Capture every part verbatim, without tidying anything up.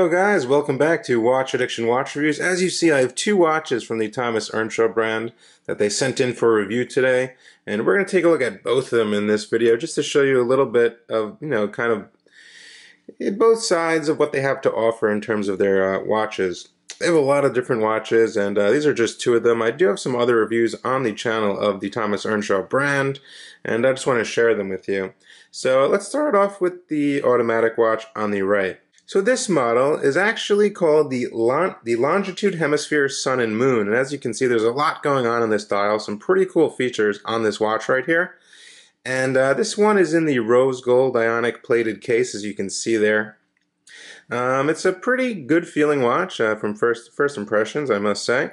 Hello guys, welcome back to Watch Addiction Watch Reviews. As you see, I have two watches from the Thomas Earnshaw brand that they sent in for a review today, and we're going to take a look at both of them in this video just to show you a little bit of, you know, kind of both sides of what they have to offer in terms of their uh, watches. They have a lot of different watches, and uh, these are just two of them. I do have some other reviews on the channel of the Thomas Earnshaw brand, and I just want to share them with you. So let's start off with the automatic watch on the right. So this model is actually called the, Lon the Longitude Hemisphere Sun and Moon, and as you can see, there's a lot going on in this dial, some pretty cool features on this watch right here. And uh, this one is in the rose gold ionic plated case, as you can see there. Um, it's a pretty good feeling watch uh, from first, first impressions, I must say.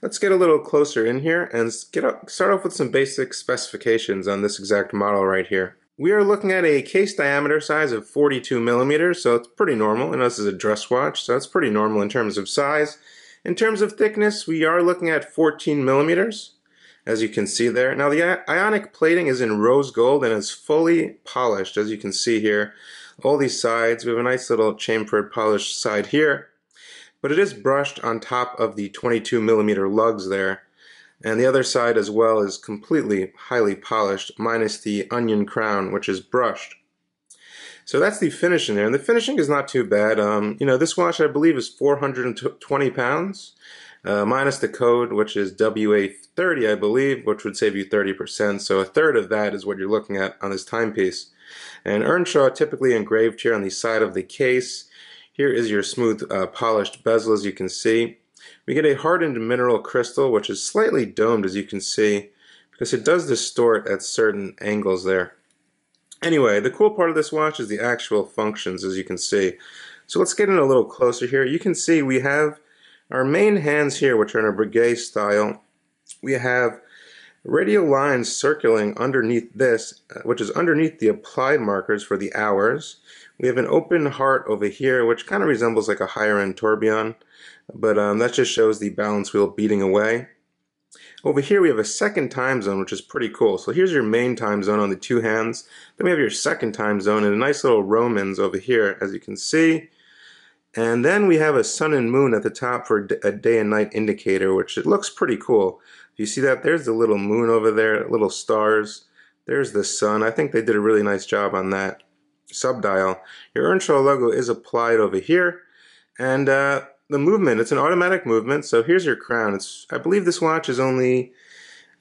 Let's get a little closer in here and get up, start off with some basic specifications on this exact model right here. We are looking at a case diameter size of forty-two millimeters, so it's pretty normal. And this is a dress watch, so it's pretty normal in terms of size. In terms of thickness, we are looking at fourteen millimeters, as you can see there. Now the ionic plating is in rose gold and is fully polished, as you can see here. All these sides, we have a nice little chamfered polished side here, but it is brushed on top of the twenty-two millimeter lugs there. And the other side as well is completely highly polished, minus the onion crown, which is brushed. So that's the finish in there, and the finishing is not too bad. Um, you know, this watch I believe is four hundred twenty pounds, uh, minus the code, which is W A thirty, I believe, which would save you thirty percent. So a third of that is what you're looking at on this timepiece. And Earnshaw typically engraved here on the side of the case. Here is your smooth uh, polished bezel, as you can see. We get a hardened mineral crystal, which is slightly domed, as you can see, because it does distort at certain angles there. Anyway, the cool part of this watch is the actual functions, as you can see. So let's get in a little closer here. You can see we have our main hands here, which are in a Breguet style. We have radial lines circling underneath this, which is underneath the applied markers for the hours. We have an open heart over here, which kind of resembles like a higher-end tourbillon, but um, that just shows the balance wheel beating away. Over here we have a second time zone, which is pretty cool. So here's your main time zone on the two hands. Then we have your second time zone and a nice little Romans over here, as you can see. And then we have a sun and moon at the top for a day and night indicator, which it looks pretty cool. You see that? There's the little moon over there, little stars. There's the sun. I think they did a really nice job on that subdial. Your Earnshaw logo is applied over here. And uh, the movement, it's an automatic movement. So here's your crown. It's, I believe this watch is only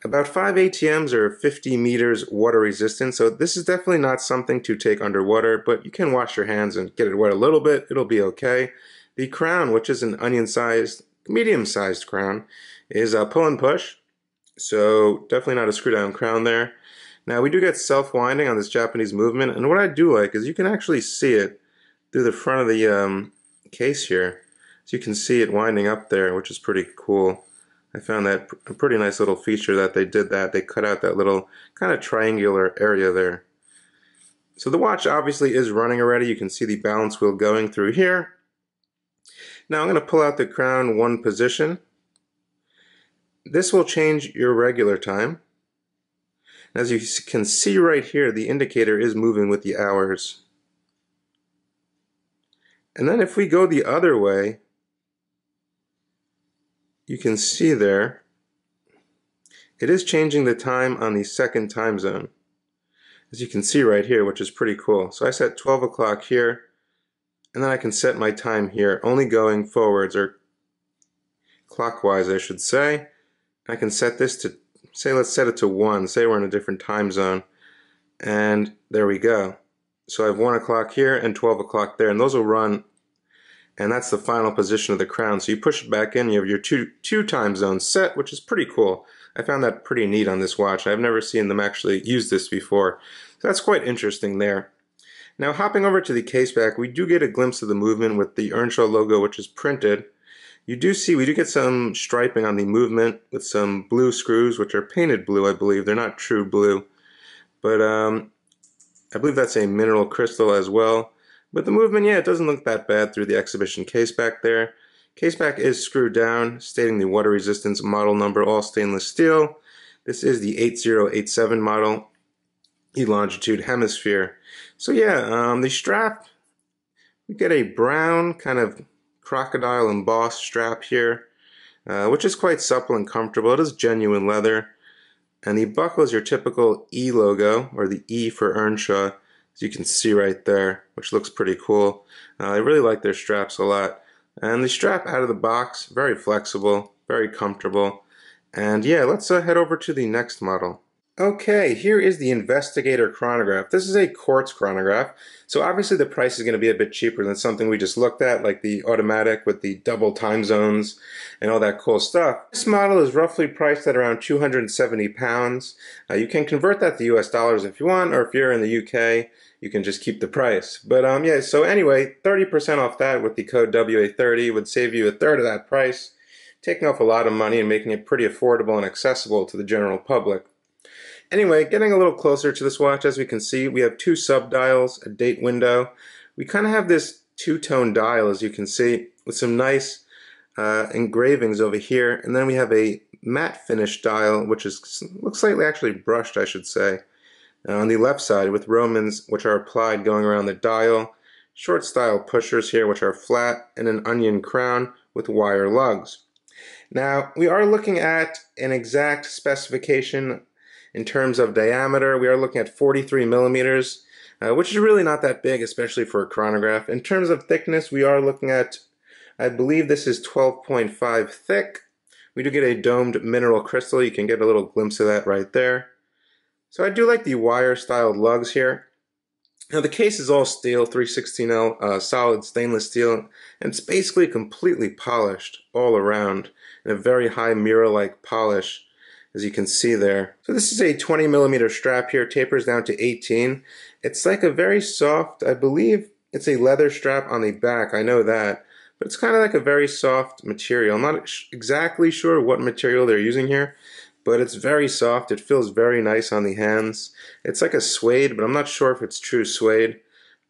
about five A T Ms or fifty meters water resistant, so this is definitely not something to take underwater, but you can wash your hands and get it wet a little bit, it'll be okay. The crown, which is an onion-sized, medium-sized crown, is a pull and push, so definitely not a screw-down crown there. Now we do get self-winding on this Japanese movement, and what I do like is you can actually see it through the front of the um, case here, so you can see it winding up there, which is pretty cool. I found that a pretty nice little feature that they did that. They cut out that little kind of triangular area there. So the watch obviously is running already. You can see the balance wheel going through here. Now I'm going to pull out the crown one position. This will change your regular time. As you can see right here, the indicator is moving with the hours. And then if we go the other way, you can see there, it is changing the time on the second time zone, as you can see right here, which is pretty cool. So I set twelve o'clock here, and then I can set my time here, only going forwards, or clockwise I should say. I can set this to, say let's set it to one, say we're in a different time zone, and there we go. So I have one o'clock here and twelve o'clock there, and those will run. And that's the final position of the crown. So you push it back in, you have your two, two time zones set, which is pretty cool. I found that pretty neat on this watch. I've never seen them actually use this before. So that's quite interesting there. Now hopping over to the case back, we do get a glimpse of the movement with the Earnshaw logo, which is printed. You do see, we do get some striping on the movement with some blue screws, which are painted blue, I believe. They're not true blue. But um, I believe that's a mineral crystal as well. But the movement, yeah, it doesn't look that bad through the exhibition case back there. Case back is screwed down, stating the water resistance, model number, all stainless steel. This is the eighty eighty-seven model, the Longitude Hemisphere. So yeah, um, the strap, we get a brown kind of crocodile embossed strap here, uh, which is quite supple and comfortable. It is genuine leather. And the buckle is your typical E logo, or the E for Earnshaw, as you can see right there, which looks pretty cool. Uh, I really like their straps a lot. And the strap out of the box, very flexible, very comfortable. And yeah, let's uh, head over to the next model. Okay, here is the Investigator chronograph. This is a quartz chronograph, so obviously the price is going to be a bit cheaper than something we just looked at, like the automatic with the double time zones and all that cool stuff. This model is roughly priced at around two hundred seventy pounds. Uh, you can convert that to U S dollars if you want, or if you're in the U K, you can just keep the price. But um, yeah, so anyway, thirty percent off that with the code W A thirty would save you a third of that price, taking off a lot of money and making it pretty affordable and accessible to the general public. Anyway, getting a little closer to this watch, as we can see, we have two sub-dials, a date window. We kind of have this two-tone dial, as you can see, with some nice uh, engravings over here. And then we have a matte finish dial, which is looks slightly actually brushed, I should say, uh, on the left side with Romans, which are applied going around the dial. Short style pushers here, which are flat, and an onion crown with wire lugs. Now, we are looking at an exact specification. In terms of diameter, we are looking at forty-three millimeters, uh, which is really not that big, especially for a chronograph. In terms of thickness, we are looking at, I believe this is twelve point five thick. We do get a domed mineral crystal. You can get a little glimpse of that right there. So I do like the wire-styled lugs here. Now the case is all steel, three sixteen L uh, solid stainless steel, and it's basically completely polished all around in a very high mirror-like polish, as you can see there. So this is a twenty millimeter strap here, tapers down to eighteen. It's like a very soft, I believe it's a leather strap on the back, I know that, but it's kind of like a very soft material. I'm not exactly sure what material they're using here, but it's very soft. It feels very nice on the hands. It's like a suede, but I'm not sure if it's true suede,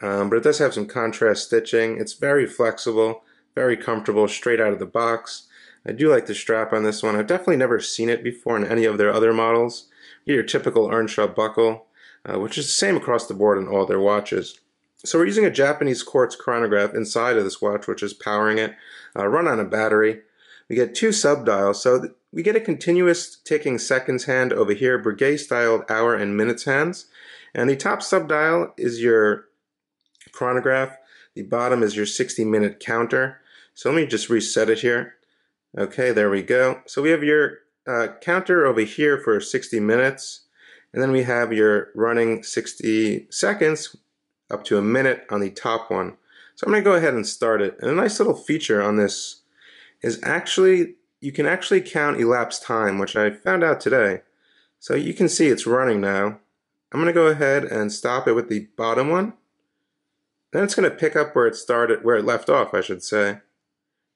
um, but it does have some contrast stitching. It's very flexible, very comfortable, straight out of the box. I do like the strap on this one. I've definitely never seen it before in any of their other models. You get your typical Earnshaw buckle, uh, which is the same across the board in all their watches. So we're using a Japanese quartz chronograph inside of this watch, which is powering it, uh, run on a battery. We get two sub-dials, so we get a continuous ticking seconds hand over here, Breguet-styled hour and minutes hands. And the top sub-dial is your chronograph. The bottom is your sixty minute counter. So let me just reset it here. Okay, there we go. So we have your uh, counter over here for sixty minutes, and then we have your running sixty seconds up to a minute on the top one. So I'm going to go ahead and start it. And a nice little feature on this is actually, you can actually count elapsed time, which I found out today. So you can see it's running now. I'm going to go ahead and stop it with the bottom one. Then it's going to pick up where it started, where it left off, I should say.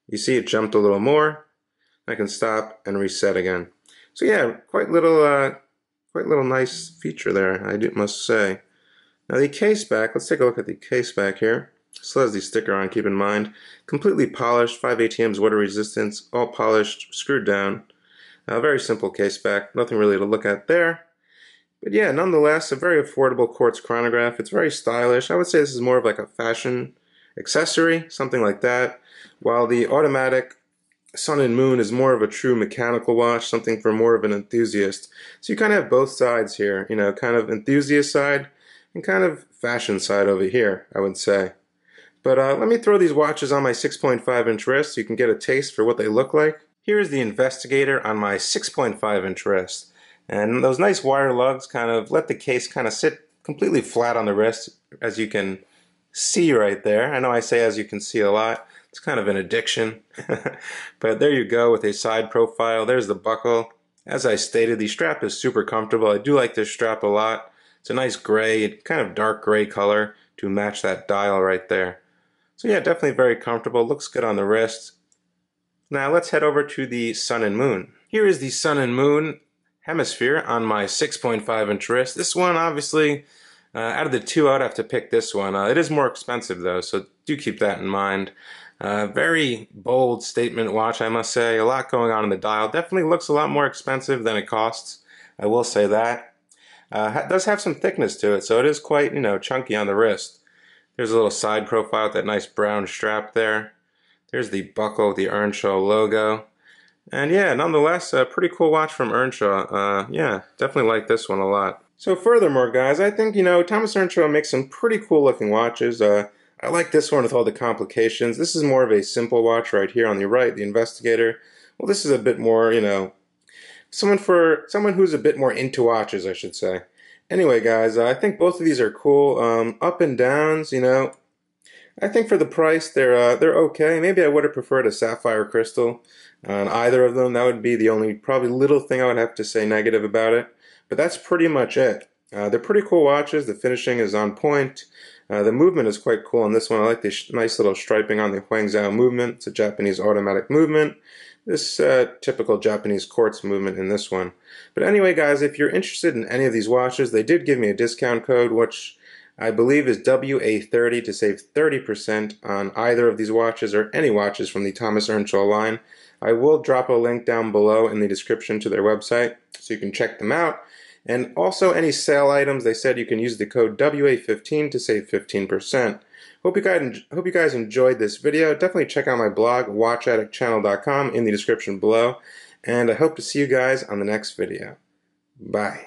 You see it jumped a little more. I can stop and reset again. So yeah, quite little, uh, quite little nice feature there, I do, must say. Now the case back, let's take a look at the case back here. Still has the sticker on, keep in mind. Completely polished, five A T Ms, water resistance, all polished, screwed down. A very simple case back, nothing really to look at there. But yeah, nonetheless, a very affordable quartz chronograph. It's very stylish. I would say this is more of like a fashion accessory, something like that, while the automatic Sun and Moon is more of a true mechanical watch, something for more of an enthusiast. So you kind of have both sides here, you know, kind of enthusiast side and kind of fashion side over here, I would say. But uh, let me throw these watches on my six point five inch wrist so you can get a taste for what they look like. Here is the Investigator on my six point five inch wrist. And those nice wire lugs kind of let the case kind of sit completely flat on the wrist, as you can see right there. I know I say as you can see a lot. It's kind of an addiction. But there you go with a side profile. There's the buckle. As I stated, the strap is super comfortable. I do like this strap a lot. It's a nice gray, kind of dark gray color to match that dial right there. So yeah, definitely very comfortable. Looks good on the wrist. Now let's head over to the Sun and Moon. Here is the Sun and Moon Hemisphere on my six point five inch wrist. This one obviously, uh, out of the two, I'd have to pick this one. Uh, it is more expensive though, so do keep that in mind. Uh, very bold statement watch, I must say. A lot going on in the dial. Definitely looks a lot more expensive than it costs. I will say that. Uh, it does have some thickness to it, so it is quite, you know, chunky on the wrist. There's a little side profile with that nice brown strap there. There's the buckle with the Earnshaw logo. And yeah, nonetheless, a pretty cool watch from Earnshaw. Uh, yeah, definitely like this one a lot. So furthermore, guys, I think, you know, Thomas Earnshaw makes some pretty cool looking watches. Uh, I like this one with all the complications. This is more of a simple watch right here on the right, the Investigator. Well, this is a bit more, you know, someone for someone who's a bit more into watches, I should say. Anyway, guys, uh, I think both of these are cool. Um, up and downs, you know. I think for the price, they're uh, they're okay. Maybe I would have preferred a sapphire crystal on either of them. That would be the only probably little thing I would have to say negative about it. But that's pretty much it. Uh, they're pretty cool watches. The finishing is on point. Uh, the movement is quite cool on this one. I like the nice little striping on the Huangzhou movement. It's a Japanese automatic movement. This uh, typical Japanese quartz movement in this one. But anyway, guys, if you're interested in any of these watches, they did give me a discount code, which I believe is W A thirty, to save thirty percent on either of these watches or any watches from the Thomas Earnshaw line. I will drop a link down below in the description to their website so you can check them out. And also any sale items, they said you can use the code W A fifteen to save fifteen percent. Hope you guys, hope you guys enjoyed this video. Definitely check out my blog, watch addict channel dot com, in the description below. And I hope to see you guys on the next video. Bye.